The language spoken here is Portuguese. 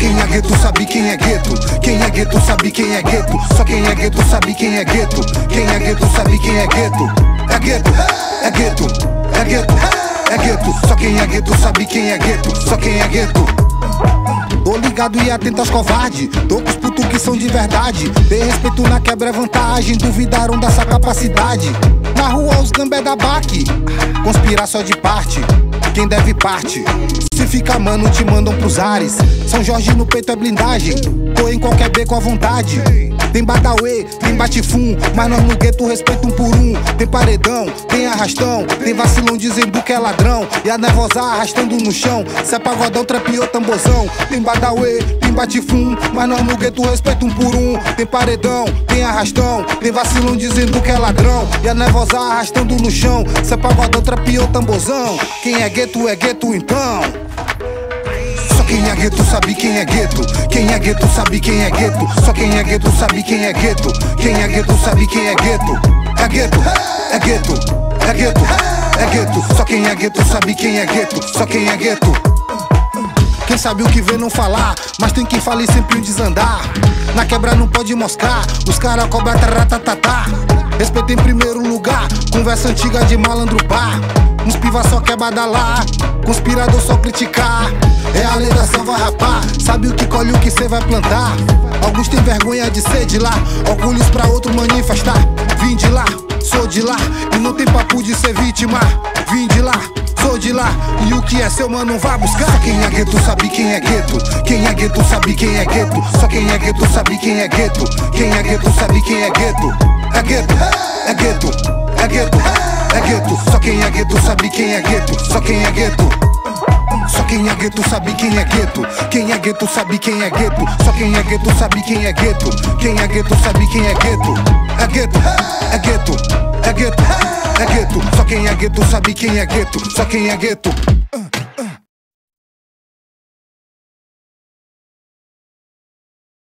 Quem é gueto sabe quem é gueto. Quem é gueto sabe quem é gueto. Só quem é gueto sabe quem é gueto. Quem é gueto sabe quem é gueto. É gueto, é gueto, é gueto, é gueto. Só quem é gueto sabe quem é gueto. Só quem é gueto. Tô ligado e atento aos covardes. Tô com os putos que são de verdade. Tem respeito na quebra é vantagem. Duvidaram dessa capacidade. Na rua os gambé da baque. Conspirar só de parte. Quem deve parte. Se fica mano te mandam pros ares. São Jorge no peito é blindagem. Tô em qualquer beco à vontade. Tem badauê, tem batifum, mas nós no gueto respeito um por um. Tem paredão, tem arrastão, tem vacilão dizendo que é ladrão. E a nervosa arrastando no chão, se é pagodão, trapiô, tambozão. Tem badauê, tem batifum, mas nós no gueto respeito um por um. Tem paredão, tem arrastão, tem vacilão dizendo que é ladrão. E a nervosa arrastando no chão, se é pagodão, trapiô, tambozão. Quem é gueto então. Quem é gueto sabe quem é gueto. Quem é gueto sabe quem é gueto. Só quem é gueto sabe quem é gueto. Quem é gueto sabe quem é gueto. É gueto, é gueto, é gueto, é gueto. Só quem é gueto sabe quem é gueto. Só quem é gueto. Quem sabe o que vê não falar, mas tem quem fale sempre um desandar. Na quebra não pode moscar, os caras cobram taratatá. Respeito em primeiro lugar, conversa antiga de malandro bar. Uns piva só quer badalar, conspirador só criticar. É a lei da selva, rapá, sabe o que colhe, o que cê vai plantar. Alguns tem vergonha de ser de lá, orgulhos pra outro manifestar. Vim de lá, sou de lá, e não tem papo de ser vítima. Vim de lá, sou de lá, e o que é seu mano vai buscar. Só quem é gueto sabe quem é gueto. Quem é gueto sabe quem é gueto. Só quem é gueto sabe quem é gueto. Quem é gueto sabe quem é gueto. É gueto, é gueto, é gueto, é gueto. Só quem é gueto sabe quem é gueto. Só quem é gueto. Só quem é gueto sabe quem é gueto. Quem é gueto sabe quem é gueto. Só quem é gueto sabe quem é gueto. Quem é gueto sabe quem é gueto. É gueto, é gueto, é gueto, é gueto. Só quem é gueto sabe quem é gueto. Só quem é gueto.